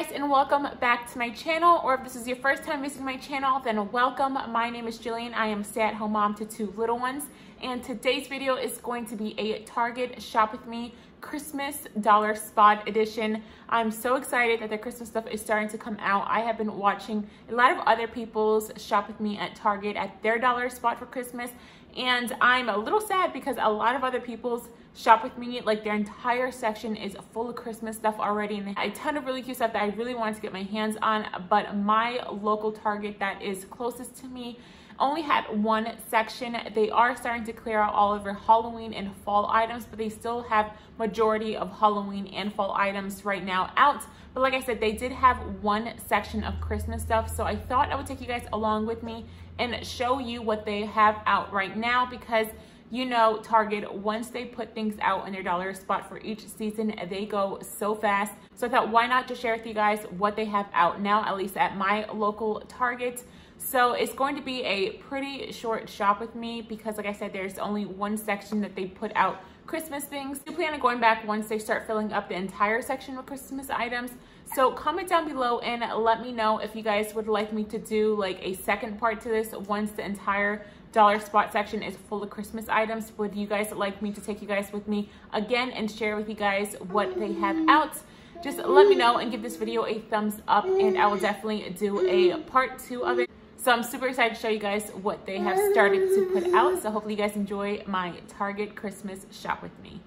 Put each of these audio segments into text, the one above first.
guys, and welcome back to my channel, or if this is your first time visiting my channel, then welcome. My name is Jillian. I am stay-at-home mom to two little ones, and today's video is going to be a Target Shop With Me Christmas Dollar Spot edition. I'm so excited that the Christmas stuff is starting to come out. I have been watching a lot of other people's Shop With Me at Target at their dollar spot for Christmas, and I'm a little sad because a lot of other people's Shop With Me, like their entire section is full of Christmas stuff already, and they have a ton of really cute stuff that I really wanted to get my hands on, but my local Target that is closest to me only had one section. They are starting to clear out all of their Halloween and fall items, but they still have majority of Halloween and fall items right now out. But like I said, they did have one section of Christmas stuff, so I thought I would take you guys along with me and show you what they have out right now, because you know Target, once they put things out in their dollar spot for each season, they go so fast. So I thought, why not just share with you guys what they have out now, at least at my local Target. So it's going to be a pretty short shop with me because, like I said, there's only one section that they put out Christmas things. I do plan on going back once they start filling up the entire section with Christmas items. So comment down below and let me know if you guys would like me to do like a second part to this once the entire dollar spot section is full of Christmas items. Would you guys like me to take you guys with me again and share with you guys what they have out? Just let me know and give this video a thumbs up, and I will definitely do a part two of it. So I'm super excited to show you guys what they have started to put out. So hopefully you guys enjoy my Target Christmas Shop With Me.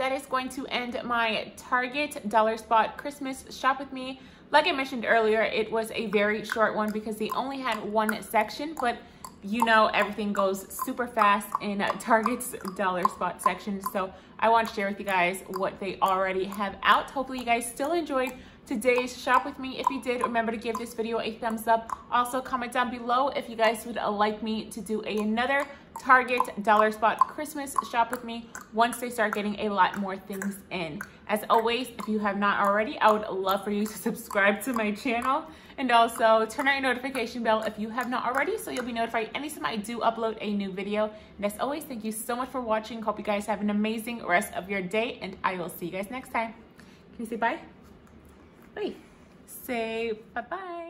that is going to end my Target Dollar Spot Christmas Shop With Me. Like I mentioned earlier, it was a very short one because they only had one section, but you know everything goes super fast in Target's Dollar Spot section. So I want to share with you guys what they already have out. Hopefully you guys still enjoyed today's shop with me. If you did, remember to give this video a thumbs up. Also comment down below if you guys would like me to do another Target Dollar Spot Christmas shop with me once they start getting a lot more things in. As always, if you have not already, I would love for you to subscribe to my channel and also turn on your notification bell if you have not already, so you'll be notified anytime I do upload a new video. And as always, thank you so much for watching. Hope you guys have an amazing rest of your day, and I will see you guys next time. Can you say bye? Bye. Say bye-bye.